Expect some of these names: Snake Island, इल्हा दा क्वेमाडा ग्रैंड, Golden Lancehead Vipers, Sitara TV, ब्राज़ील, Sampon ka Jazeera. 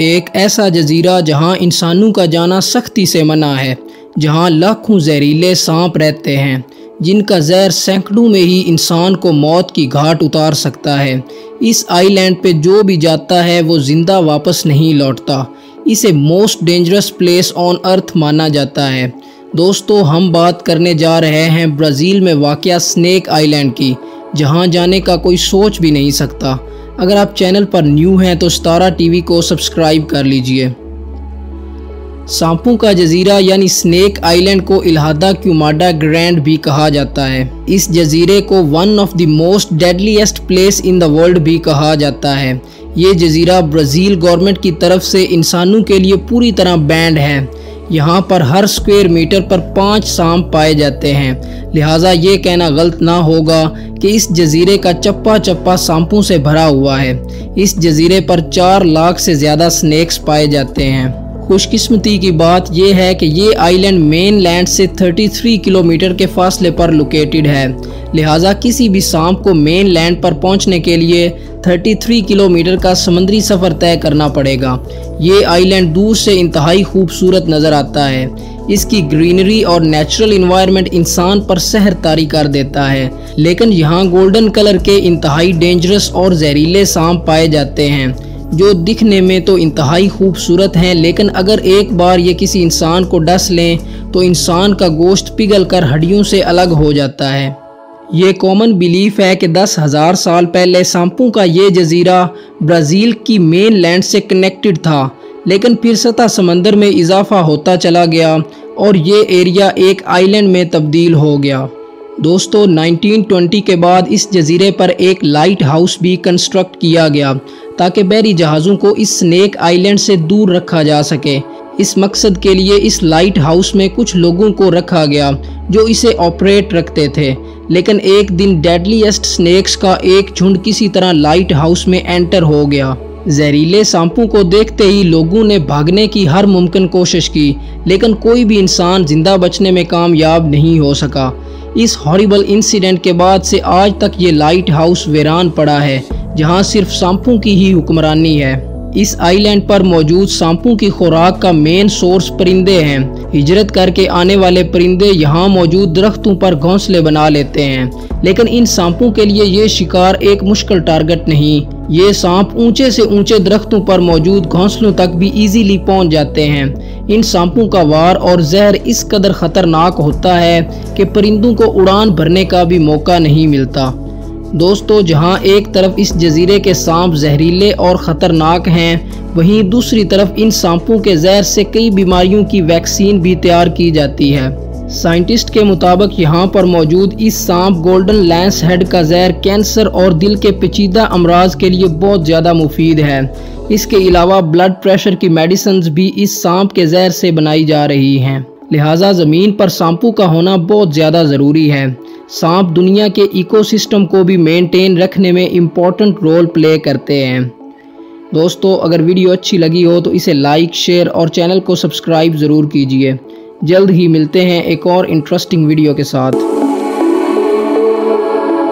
एक ऐसा जजीरा जहां इंसानों का जाना सख्ती से मना है, जहां लाखों जहरीले सांप रहते हैं जिनका जहर सैकड़ों में ही इंसान को मौत की घाट उतार सकता है। इस आइलैंड पे जो भी जाता है वो ज़िंदा वापस नहीं लौटता। इसे most dangerous place on earth माना जाता है। दोस्तों, हम बात करने जा रहे हैं ब्राज़ील में वाक़या स्नैक आइलैंड की, जहां जाने का कोई सोच भी नहीं सकता। अगर आप चैनल पर न्यू हैं तो सितारा टीवी को सब्सक्राइब कर लीजिए। सांपों का जजीरा यानी स्नैक आइलैंड को इल्हा दा क्वेमाडा ग्रैंड भी कहा जाता है। इस जजीरे को one of the most deadliest place in the world भी कहा जाता है। ये जजीरा ब्राज़ील गवर्नमेंट की तरफ से इंसानों के लिए पूरी तरह बैंड है। यहाँ पर हर स्क्वायर मीटर पर 5 सांप पाए जाते हैं, लिहाजा ये कहना गलत ना होगा कि इस जजीरे का चप्पा चप्पा सांपों से भरा हुआ है। इस जजीरे पर 4 लाख से ज़्यादा स्नैक्स पाए जाते हैं। खुशकिस्मती की बात यह है कि ये आइलैंड मेन लैंड से 33 किलोमीटर के फासले पर लोकेटेड है, लिहाजा किसी भी सांप को मेन लैंड पर पहुंचने के लिए 33 किलोमीटर का समुद्री सफ़र तय करना पड़ेगा। ये आइलैंड दूर से इंतहाई खूबसूरत नज़र आता है। इसकी ग्रीनरी और नेचुरल इन्वायरमेंट इंसान पर सहर तारी कर देता है, लेकिन यहाँ गोल्डन कलर के इंतहाई डेंजरस और जहरीले सांप पाए जाते हैं जो दिखने में तो इंतहाई खूबसूरत हैं, लेकिन अगर एक बार ये किसी इंसान को डस लें तो इंसान का गोश्त पिघलकर हड्डियों से अलग हो जाता है। ये कॉमन बिलीफ है कि 10,000 साल पहले सांपों का ये जजीरा ब्राज़ील की मेन लैंड से कनेक्टेड था, लेकिन फिर सतह समंदर में इजाफा होता चला गया और ये एरिया एक आइलैंड में तब्दील हो गया। दोस्तों, 1920 के बाद इस जजीरे पर एक लाइट हाउस भी कंस्ट्रक्ट किया गया ताकि बहरी जहाज़ों को इस स्नैक आइलैंड से दूर रखा जा सके। इस मकसद के लिए इस लाइट हाउस में कुछ लोगों को रखा गया जो इसे ऑपरेट रखते थे, लेकिन एक दिन डेडलीस्ट स्नैक्स का एक झुंड किसी तरह लाइट हाउस में एंटर हो गया। जहरीले सांपों को देखते ही लोगों ने भागने की हर मुमकिन कोशिश की, लेकिन कोई भी इंसान जिंदा बचने में कामयाब नहीं हो सका। इस हॉरिबल इंसिडेंट के बाद से आज तक ये लाइट हाउस वीरान पड़ा है, जहां सिर्फ सांपों की ही हुक्मरानी है। इस आइलैंड पर मौजूद सांपों की खुराक का मेन सोर्स परिंदे हैं। हिजरत करके आने वाले परिंदे यहां मौजूद दरख्तों पर घोंसले बना लेते हैं, लेकिन इन सांपों के लिए ये शिकार एक मुश्किल टारगेट नहीं। ये सांप ऊंचे से ऊंचे दरख्तों पर मौजूद घोंसलों तक भी इजीली पहुंच जाते हैं। इन सांपों का वार और जहर इस कदर ख़तरनाक होता है कि परिंदों को उड़ान भरने का भी मौका नहीं मिलता। दोस्तों, जहां एक तरफ इस जजीरे के सांप जहरीले और ख़तरनाक हैं, वहीं दूसरी तरफ इन सांपों के जहर से कई बीमारियों की वैक्सीन भी तैयार की जाती है। साइंटिस्ट के मुताबिक यहाँ पर मौजूद इस सांप गोल्डन लैंस हेड का जहर कैंसर और दिल के पेचीदा अमराज के लिए बहुत ज़्यादा मुफीद है। इसके अलावा ब्लड प्रेशर की मेडिसिन्स भी इस सांप के जहर से बनाई जा रही हैं, लिहाजा ज़मीन पर सांपों का होना बहुत ज़्यादा ज़रूरी है। सांप दुनिया के इकोसिस्टम को भी मेंटेन रखने में इम्पोर्टेंट रोल प्ले करते हैं। दोस्तों, अगर वीडियो अच्छी लगी हो तो इसे लाइक, शेयर और चैनल को सब्सक्राइब ज़रूर कीजिए। जल्द ही मिलते हैं एक और इंटरेस्टिंग वीडियो के साथ।